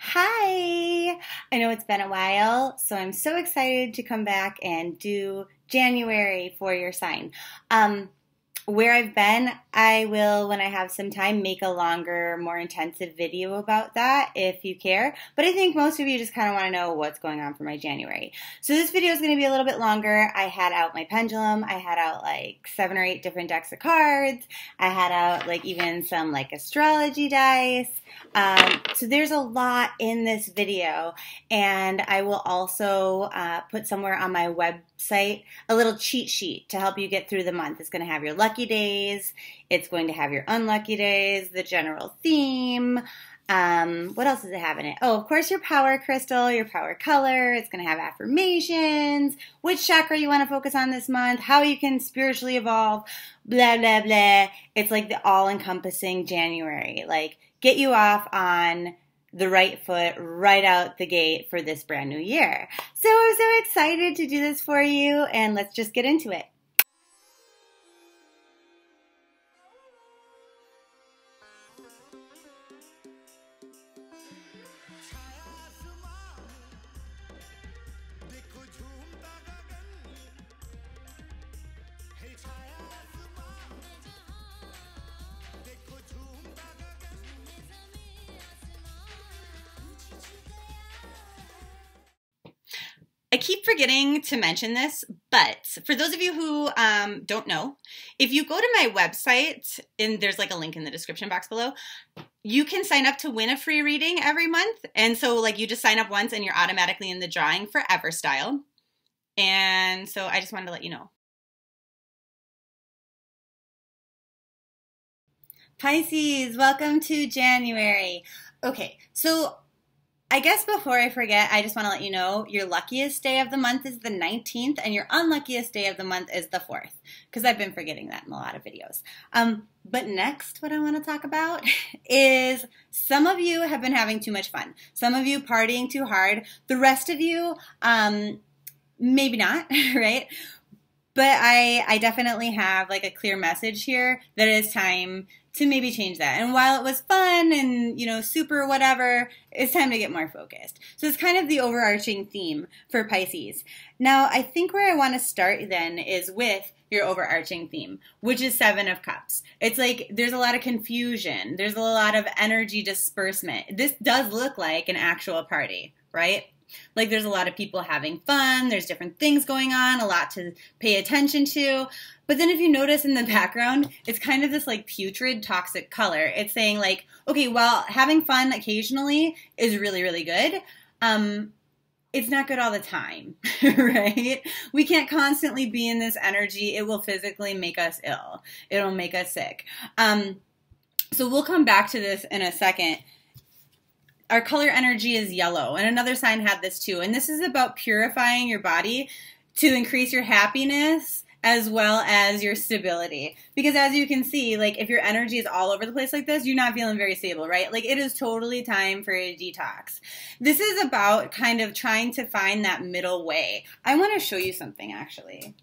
Hi! I know it's been a while, so I'm so excited to come back and do January for your sign. Where I've been, I will, when I have some time, make a longer, more intensive video about that if you care. But I think most of you just kind of want to know what's going on for my January. So this video is going to be a little bit longer. I had out my pendulum. I had out like 7 or 8 different decks of cards. I had out like even some like astrology dice. So there's a lot in this video, and I will also put somewhere on my website a little cheat sheet to help you get through the month. It's going to have your lucky days, it's going to have your unlucky days, the general theme. What else does it have in it? Oh, of course, your power crystal, your power color. It's going to have affirmations, which chakra you want to focus on this month, how you can spiritually evolve, blah, blah, blah. It's like the all-encompassing January, like get you off on the right foot right out the gate for this brand new year. So I'm so excited to do this for you, and let's just get into it. I keep forgetting to mention this, but for those of you who don't know, if you go to my website, and there's like a link in the description box below, you can sign up to win a free reading every month. And so like you just sign up once and you're automatically in the drawing for EverStyle. And so I just wanted to let you know. Pisces, welcome to January. Okay, so I guess before I forget, I just want to let you know your luckiest day of the month is the 19th and your unluckiest day of the month is the 4th, because I've been forgetting that in a lot of videos. But next, what I want to talk about is some of you have been having too much fun. Some of you partying too hard. The rest of you, maybe not, right? But I definitely have like a clear message here that it is time to maybe change that. And while it was fun and, you know, super whatever, it's time to get more focused. So it's kind of the overarching theme for Pisces. Now, I think where I want to start then is with your overarching theme, which is 7 of Cups. It's like there's a lot of confusion. There's a lot of energy disbursement. This does look like an actual party, right? Like there's a lot of people having fun, there's different things going on, a lot to pay attention to. But then if you notice in the background, it's kind of this like putrid, toxic color. It's saying like, okay, well, having fun occasionally is really, really good. It's not good all the time, right? We can't constantly be in this energy. It will physically make us ill. It'll make us sick. So we'll come back to this in a second. Our color energy is yellow, and another sign had this too. And this is about purifying your body to increase your happiness as well as your stability. Because as you can see, like if your energy is all over the place like this, you're not feeling very stable, right? Like it is totally time for a detox. This is about kind of trying to find that middle way. I want to show you something actually.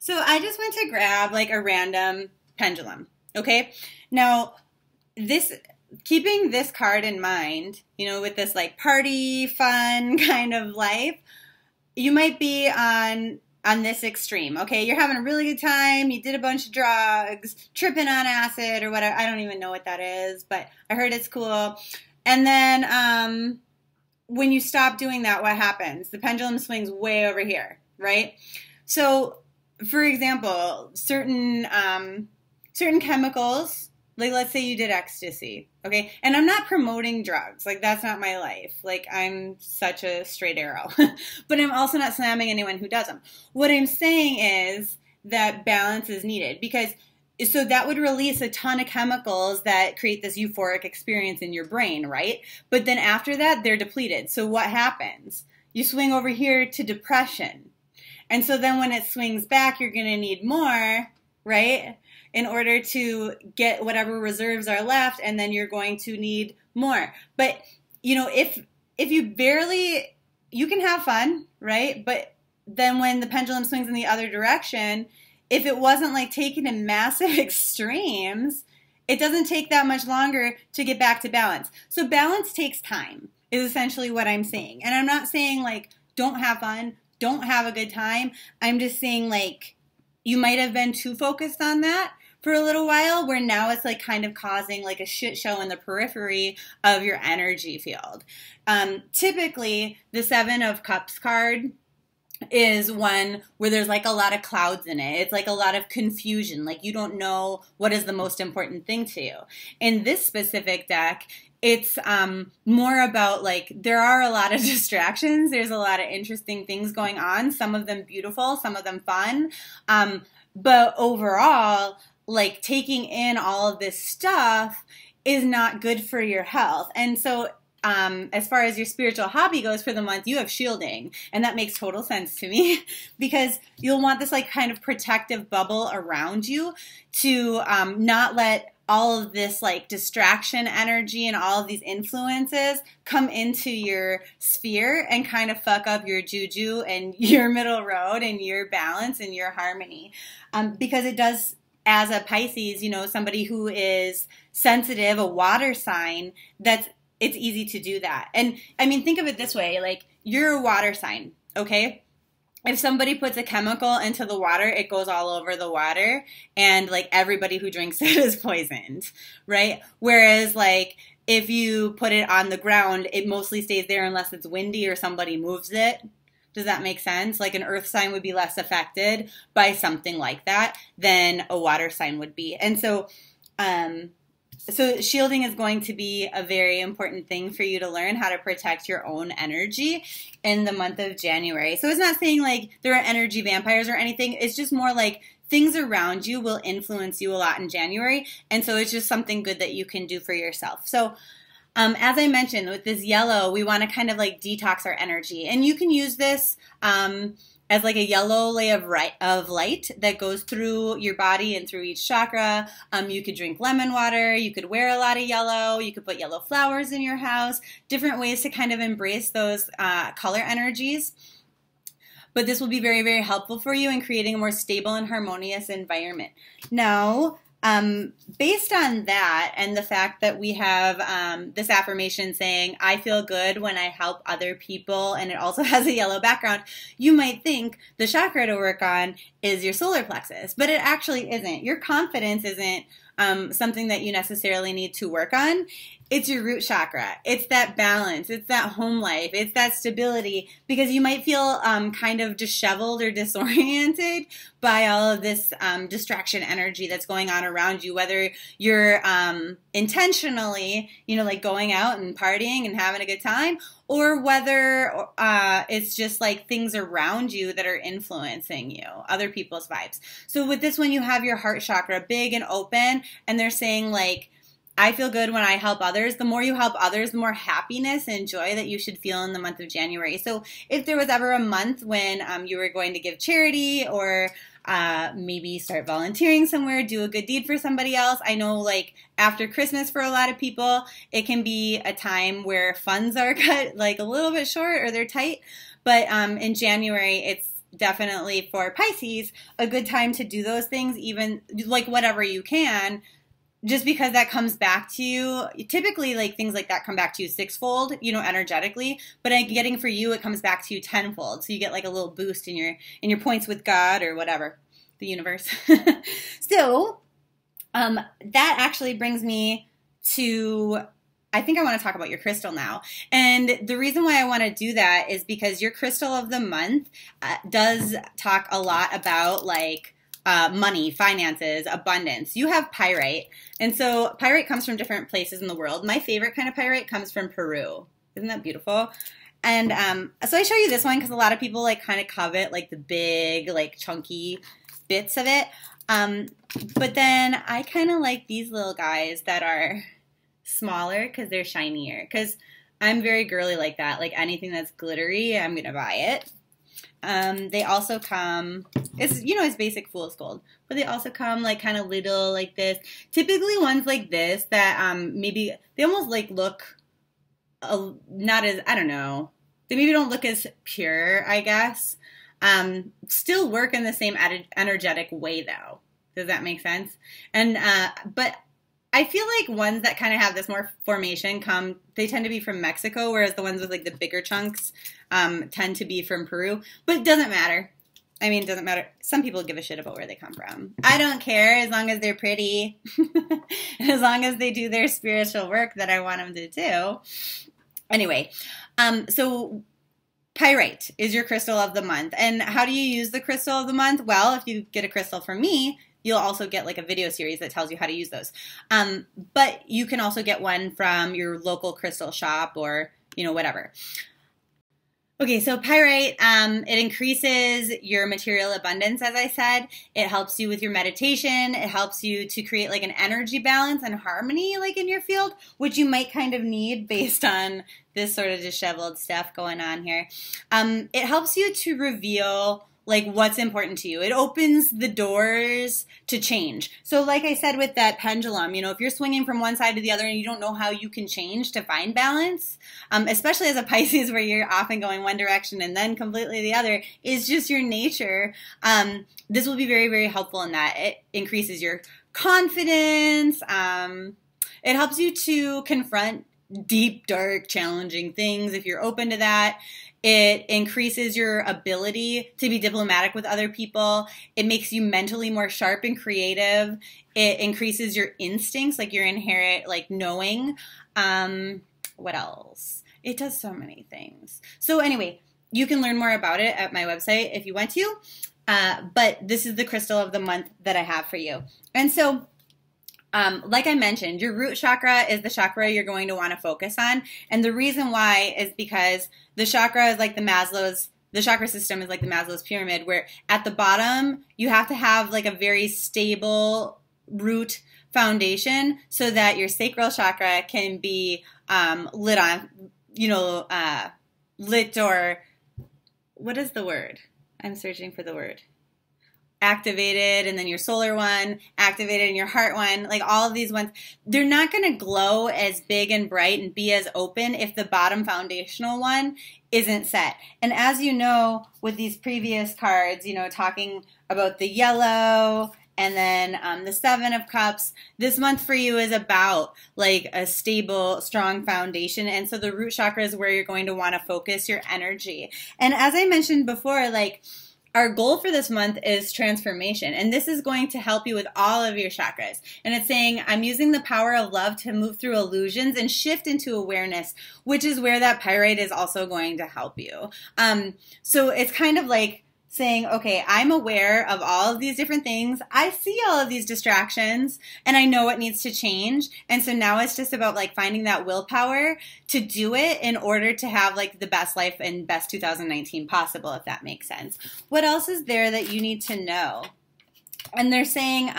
So I just went to grab like a random pendulum, okay? Now, this, keeping this card in mind, you know, with this like party, fun kind of life, you might be on this extreme, okay? You're having a really good time, you did a bunch of drugs, tripping on acid or whatever, I don't even know what that is, but I heard it's cool. And then when you stop doing that, what happens? The pendulum swings way over here, right? So for example, certain chemicals, like let's say you did ecstasy, okay? And I'm not promoting drugs. Like that's not my life. Like I'm such a straight arrow. But I'm also not slamming anyone who does them. What I'm saying is that balance is needed, because so that would release a ton of chemicals that create this euphoric experience in your brain, right? But then after that, they're depleted. So what happens? You swing over here to depression. And so then when it swings back, you're going to need more, right, in order to get whatever reserves are left, and then you're going to need more. But, you know, if you barely, you can have fun, right, but then when the pendulum swings in the other direction, if it wasn't like taken in massive extremes, it doesn't take that much longer to get back to balance. So balance takes time is essentially what I'm saying. And I'm not saying like don't have fun, don't have a good time. I'm just saying like you might have been too focused on that for a little while, where now it's like kind of causing like a shit show in the periphery of your energy field. Typically, the Seven of Cups card is one where there's like a lot of clouds in it. It's like a lot of confusion. Like you don't know what is the most important thing to you. In this specific deck, it's more about like there are a lot of distractions. There's a lot of interesting things going on, some of them beautiful, some of them fun. But overall, like taking in all of this stuff is not good for your health. And so as far as your spiritual hobby goes for the month, you have shielding. And that makes total sense to me because you'll want this like kind of protective bubble around you to not let all of this like distraction energy and all of these influences come into your sphere and kind of fuck up your juju and your middle road and your balance and your harmony. Because it does... As a Pisces, you know, somebody who is sensitive, a water sign, it's easy to do that. And I mean, think of it this way, like you're a water sign, okay? If somebody puts a chemical into the water, it goes all over the water and like everybody who drinks it is poisoned, right? Whereas like if you put it on the ground, it mostly stays there unless it's windy or somebody moves it. Does that make sense? Like an earth sign would be less affected by something like that than a water sign would be. And so so shielding is going to be a very important thing for you to learn how to protect your own energy in the month of January. So it's not saying like there are energy vampires or anything. It's just more like things around you will influence you a lot in January. And so it's just something good that you can do for yourself. So as I mentioned, with this yellow, we want to kind of like detox our energy. And you can use this as like a yellow layer of light that goes through your body and through each chakra. You could drink lemon water. You could wear a lot of yellow. You could put yellow flowers in your house. Different ways to kind of embrace those color energies. But this will be very, very helpful for you in creating a more stable and harmonious environment. Now... based on that and the fact that we have this affirmation saying, I feel good when I help other people, and it also has a yellow background, you might think the chakra to work on is your solar plexus, but it actually isn't. Your confidence isn't something that you necessarily need to work on. It's your root chakra. It's that balance. It's that home life. It's that stability, because you might feel kind of disheveled or disoriented by all of this distraction energy that's going on around you, whether you're intentionally, you know, like going out and partying and having a good time, or whether it's just like things around you that are influencing you, other people's vibes. So with this one, you have your heart chakra big and open, and they're saying like, I feel good when I help others. The more you help others, the more happiness and joy that you should feel in the month of January. So if there was ever a month when you were going to give charity or maybe start volunteering somewhere, do a good deed for somebody else. I know like after Christmas for a lot of people, it can be a time where funds are cut like a little bit short or they're tight. But in January, it's definitely for Pisces a good time to do those things, even like whatever you can. Just because that comes back to you, typically like things like that come back to you sixfold, you know, energetically, but I'm getting for you, it comes back to you tenfold. So you get like a little boost in your points with God or whatever, the universe. So that actually brings me to, I think I want to talk about your crystal now. And the reason why I want to do that is because your crystal of the month does talk a lot about like, money, finances, abundance. You have pyrite. And so pyrite comes from different places in the world. My favorite kind of pyrite comes from Peru. Isn't that beautiful? And so I show you this one because a lot of people like kind of covet like the big, like chunky bits of it. But then I kind of like these little guys that are smaller because they're shinier. Because I'm very girly like that. Like anything that's glittery, I'm going to buy it. They also come, it's, you know, it's basic fool's gold, but they also come like kind of little like this, typically ones like this that, maybe they almost like look not as, I don't know, they maybe don't look as pure, I guess. Still work in the same energetic way, though. Does that make sense? And but I feel like ones that kind of have this more formation they tend to be from Mexico, whereas the ones with like the bigger chunks tend to be from Peru. But it doesn't matter. I mean, it doesn't matter. Some people give a shit about where they come from. I don't care, as long as they're pretty. As long as they do their spiritual work that I want them to do. Anyway, so pyrite is your crystal of the month. And how do you use the crystal of the month? Well, if you get a crystal from me, you'll also get like a video series that tells you how to use those. But you can also get one from your local crystal shop or, you know, whatever. Okay, so pyrite, it increases your material abundance, as I said. It helps you with your meditation. It helps you to create like an energy balance and harmony like in your field, which you might kind of need based on this sort of disheveled stuff going on here. It helps you to reveal like what's important to you. It opens the doors to change. So like I said with that pendulum, you know, if you're swinging from one side to the other and you don't know how you can change to find balance, especially as a Pisces where you're often going one direction and then completely the other, is just your nature. This will be very, very helpful in that. It increases your confidence. It helps you to confront deep, dark, challenging things if you're open to that. It increases your ability to be diplomatic with other people. It makes you mentally more sharp and creative. It increases your instincts, like your inherent, like knowing. What else? It does so many things. So anyway, you can learn more about it at my website if you want to. But this is the crystal of the month that I have for you. And so like I mentioned, your root chakra is the chakra you're going to want to focus on. And the reason why is because the chakra is like the chakra system is like the Maslow's pyramid, where at the bottom you have to have like a very stable root foundation so that your sacral chakra can be lit on, you know, lit, or what is the word? I'm searching for the word. Activated, and then your solar one, activated, and your heart one, like all of these ones, they're not going to glow as big and bright and be as open if the bottom foundational one isn't set. And as you know, with these previous cards, you know, talking about the yellow and then the Seven of Cups, this month for you is about like a stable, strong foundation. And so the root chakra is where you're going to want to focus your energy. And as I mentioned before, like, our goal for this month is transformation, and this is going to help you with all of your chakras. And it's saying, I'm using the power of love to move through illusions and shift into awareness, which is where that pyrite is also going to help you. So it's kind of like saying, okay, I'm aware of all of these different things. I see all of these distractions, and I know what needs to change. And so now it's just about like finding that willpower to do it in order to have like the best life and best 2019 possible, if that makes sense. What else is there that you need to know? And they're saying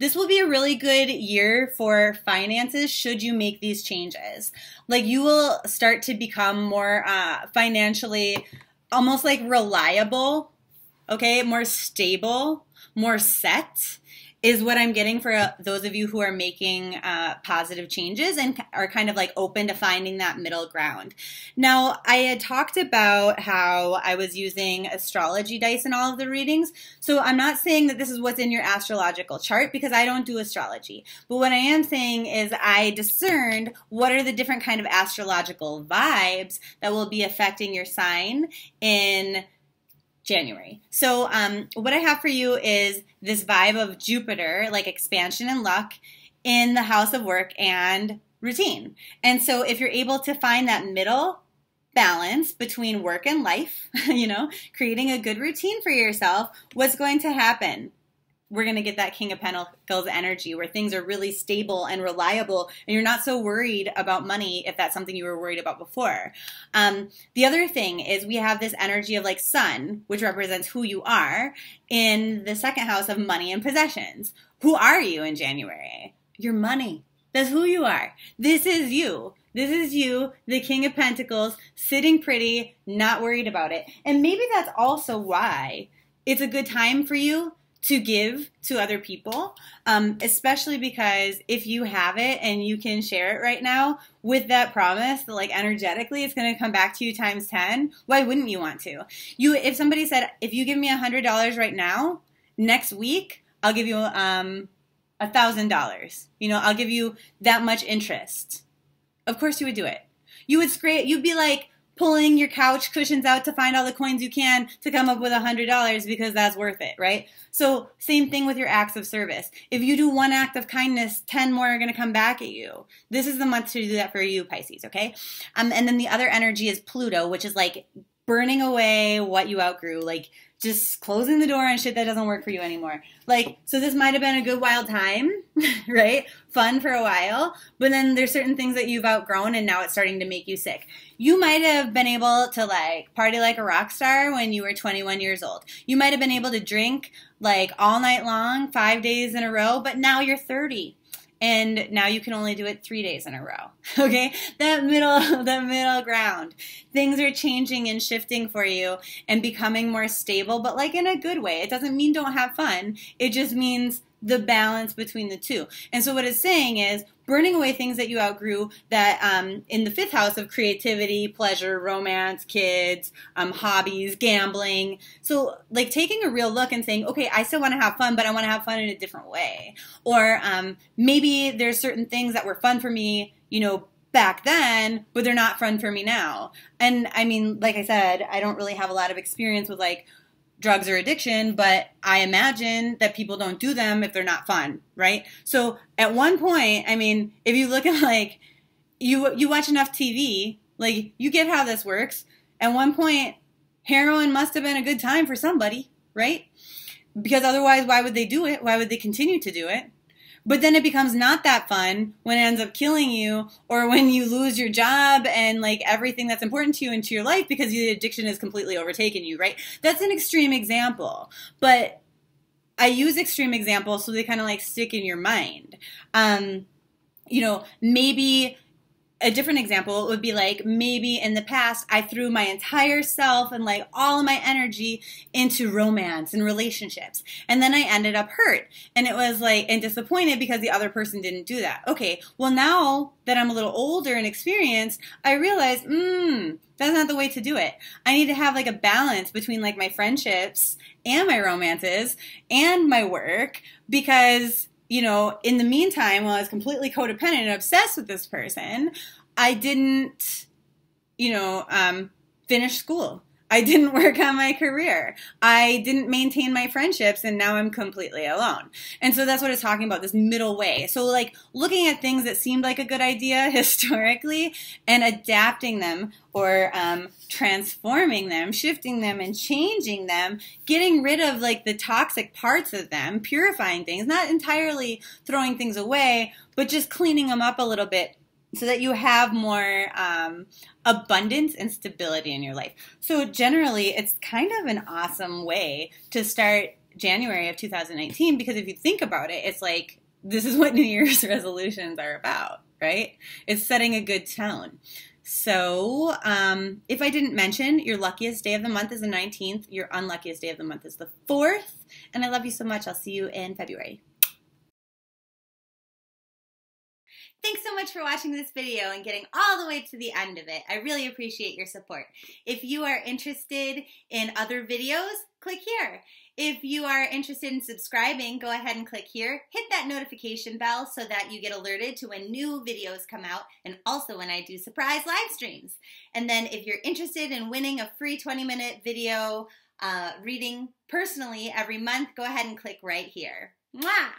this will be a really good year for finances should you make these changes. Like, you will start to become more financially almost like reliable, okay, more stable, more set is what I'm getting for those of you who are making positive changes and are kind of like open to finding that middle ground. Now, I had talked about how I was using astrology dice in all of the readings. So I'm not saying that this is what's in your astrological chart, because I don't do astrology. But what I am saying is I discerned what are the different kind of astrological vibes that will be affecting your sign in January. So what I have for you is this vibe of Jupiter, like expansion and luck in the house of work and routine. And so if you're able to find that middle balance between work and life, you know, creating a good routine for yourself, what's going to happen? We're going to get that King of Pentacles energy where things are really stable and reliable, and you're not so worried about money if that's something you were worried about before. The other thing is we have this energy of like sun, which represents who you are, in the second house of money and possessions. Who are you in January? Your money. That's who you are. This is you. This is you, the King of Pentacles, sitting pretty, not worried about it. And maybe that's also why it's a good time for you to give to other people, especially because if you have it and you can share it right now with that promise that, like, energetically it's going to come back to you times 10, why wouldn't you want to? If somebody said, if you give me $100 right now, next week I'll give you $1,000, you know, I'll give you that much interest. Of course you would do it. You would scrape, you'd be like pulling your couch cushions out to find all the coins you can to come up with $100 because that's worth it, right? So same thing with your acts of service. If you do one act of kindness, 10 more are going to come back at you. This is the month to do that for you, Pisces, okay? And then the other energy is Pluto, which is like burning away what you outgrew, like just closing the door on shit that doesn't work for you anymore. Like, so this might have been a good wild time, right? Fun for a while, but then there's certain things that you've outgrown and now it's starting to make you sick. You might have been able to like party like a rock star when you were 21 years old. You might have been able to drink like all night long, 5 days in a row, but now you're 30. And now you can only do it 3 days in a row, okay? That middle ground. Things are changing and shifting for you and becoming more stable, but like in a good way. It doesn't mean don't have fun. It just means the balance between the two. And so what it's saying is burning away things that you outgrew that in the fifth house of creativity, pleasure, romance, kids, hobbies, gambling. So like taking a real look and saying, okay, I still want to have fun, but I want to have fun in a different way. Or maybe there's certain things that were fun for me, you know, back then, but they're not fun for me now. And I mean, like I said, I don't really have a lot of experience with like drugs or addiction, but I imagine that people don't do them if they're not fun, right? So at one point, I mean, if you look at like, you watch enough TV, like you get how this works. At one point, heroin must have been a good time for somebody, right? Because otherwise, why would they do it? Why would they continue to do it? But then it becomes not that fun when it ends up killing you or when you lose your job and like everything that's important to you into your life because the addiction has completely overtaken you, right? That's an extreme example, but I use extreme examples so they kind of like stick in your mind. You know, maybe a different example would be like, maybe in the past I threw my entire self and like all of my energy into romance and relationships. And then I ended up hurt and it was like, and disappointed because the other person didn't do that. Okay, well now that I'm a little older and experienced, I realize, that's not the way to do it. I need to have like a balance between like my friendships and my romances and my work because, you know, in the meantime, while I was completely codependent and obsessed with this person, I didn't, you know, finish school. I didn't work on my career. I didn't maintain my friendships, and now I'm completely alone. And so that's what it's talking about, this middle way. So, like, looking at things that seemed like a good idea historically and adapting them or transforming them, shifting them and changing them, getting rid of like the toxic parts of them, purifying things, not entirely throwing things away, but just cleaning them up a little bit so that you have more abundance and stability in your life. So generally, it's kind of an awesome way to start January of 2019 because if you think about it, it's like this is what New Year's resolutions are about, right? It's setting a good tone. So if I didn't mention, your luckiest day of the month is the 19th. Your unluckiest day of the month is the 4th. And I love you so much. I'll see you in February. Thanks so much for watching this video and getting all the way to the end of it. I really appreciate your support. If you are interested in other videos, click here. If you are interested in subscribing, go ahead and click here. Hit that notification bell so that you get alerted to when new videos come out and also when I do surprise live streams. And then if you're interested in winning a free 20-minute video reading personally every month, go ahead and click right here. Mwah!